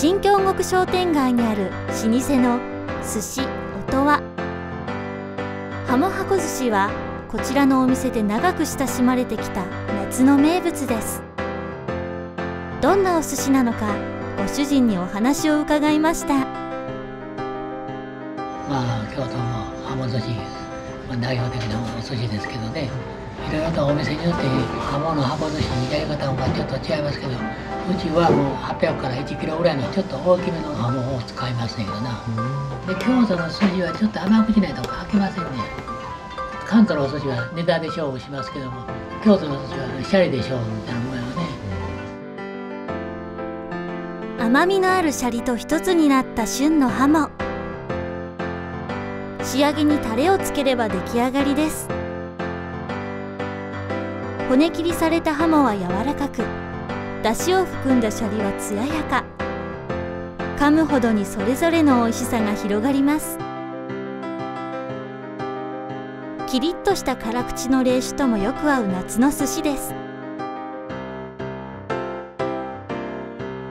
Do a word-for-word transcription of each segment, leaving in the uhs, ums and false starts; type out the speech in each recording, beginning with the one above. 新京極商店街にある老舗の寿司おとわ。浜箱寿司はこちらのお店で長く親しまれてきた夏の名物です。どんなお寿司なのかご主人にお話を伺いました。まあ京都の浜寿司、まあ、代表的なお寿司ですけどね、いろいろとお店によって浜の浜寿司のやり方はちょっと違いますけど、うちはもうはっぴゃくからいちキロぐらいのちょっと大きめのハモを使いましたけどな。で京都の寿司はちょっと甘くしないと開けませんね。関東のお寿司はネタで勝負しますけども、京都の寿司はシャリで勝負みたいなもんやね。甘みのあるシャリと一つになった旬のハモ、仕上げにタレをつければ出来上がりです。骨切りされたハモは柔らかく、出汁を含んだシャリは艶やか。噛むほどにそれぞれの美味しさが広がります。キリッとした辛口の冷酒ともよく合う夏の寿司です。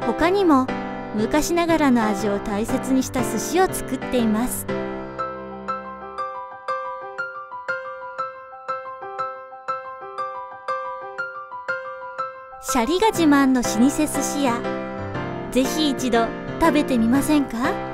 他にも昔ながらの味を大切にした寿司を作っています。シャリが自慢の老舗寿司屋、ぜひ一度食べてみませんか？